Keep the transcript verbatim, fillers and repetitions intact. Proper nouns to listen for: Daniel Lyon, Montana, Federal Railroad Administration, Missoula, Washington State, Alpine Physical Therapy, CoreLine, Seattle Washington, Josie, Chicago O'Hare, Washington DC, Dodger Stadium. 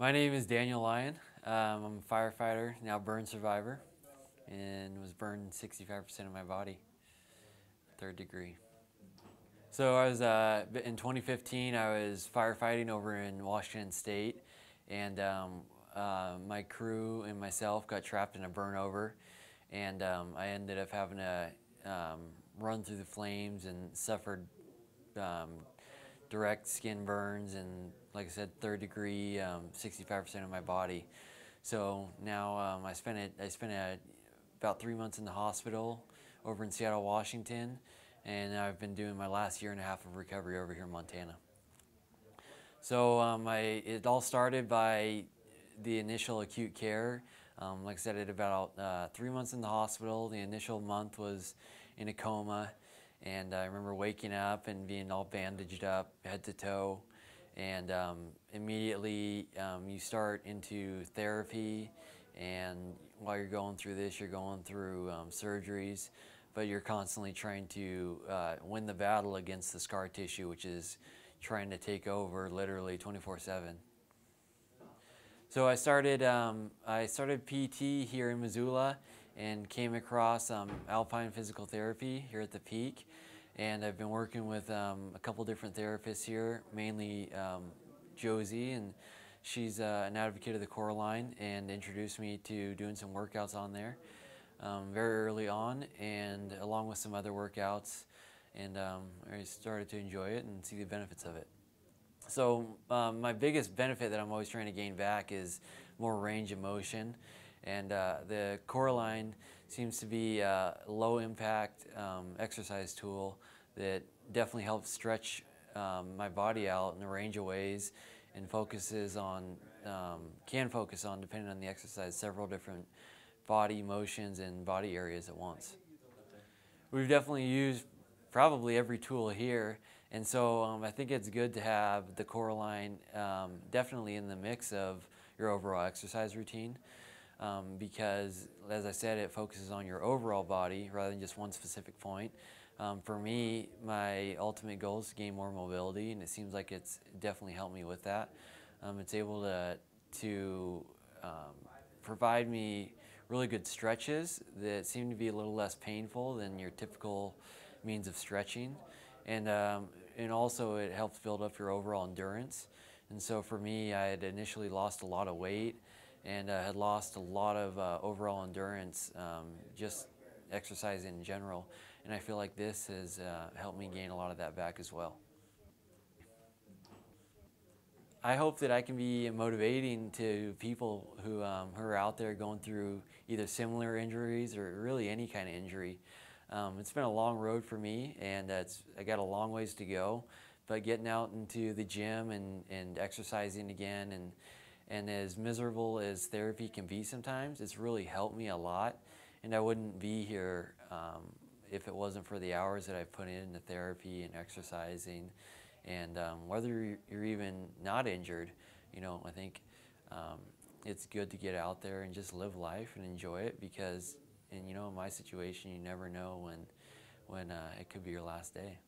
My name is Daniel Lyon. Um, I'm a firefighter, now burn survivor, and was burned sixty-five percent of my body, third degree. So I was, uh, in twenty fifteen, I was firefighting over in Washington State, and um, uh, my crew and myself got trapped in a burnover, and um, I ended up having to um, run through the flames and suffered um, direct skin burns and, like I said, third degree, um, sixty-five percent of my body. So now um, I spent a, I spent a, about three months in the hospital over in Seattle, Washington, and I've been doing my last year and a half of recovery over here in Montana. So um, I, it all started by the initial acute care. Um, like I said, at about uh, three months in the hospital, the initial month was in a coma, and I remember waking up and being all bandaged up, head to toe, and um, immediately um, you start into therapy, and while you're going through this, you're going through um, surgeries, but you're constantly trying to uh, win the battle against the scar tissue, which is trying to take over literally twenty-four seven. So I started, um, I started P T here in Missoula and came across um, Alpine Physical Therapy here at the Peak. And I've been working with um, a couple different therapists here, mainly um, Josie, and she's uh, an advocate of the CoreLine and introduced me to doing some workouts on there um, very early on, and along with some other workouts. And um, I started to enjoy it and see the benefits of it. So um, my biggest benefit that I'm always trying to gain back is more range of motion, and uh, the CoreLine seems to be a low impact um, exercise tool that definitely helps stretch um, my body out in a range of ways, and focuses on, um, can focus on, depending on the exercise, several different body motions and body areas at once. We've definitely used probably every tool here. And so um, I think it's good to have the CoreLine um, definitely in the mix of your overall exercise routine um, because, as I said, it focuses on your overall body rather than just one specific point. Um, for me, my ultimate goal is to gain more mobility, and it seems like it's definitely helped me with that. Um, it's able to, to um, provide me really good stretches that seem to be a little less painful than your typical means of stretching. And, um, and also it helps build up your overall endurance. And so for me, I had initially lost a lot of weight and uh, had lost a lot of uh, overall endurance, um, just exercise in general. And I feel like this has uh, helped me gain a lot of that back as well. I hope that I can be motivating to people who, um, who are out there going through either similar injuries or really any kind of injury. Um, it's been a long road for me, and uh, it's, I got a long ways to go, but getting out into the gym and, and exercising again, and, and as miserable as therapy can be sometimes, it's really helped me a lot, and I wouldn't be here um, if it wasn't for the hours that I've put into therapy and exercising, and um, whether you're even not injured, you know, I think um, it's good to get out there and just live life and enjoy it, because And you know, in my situation, you never know when, when uh, it could be your last day.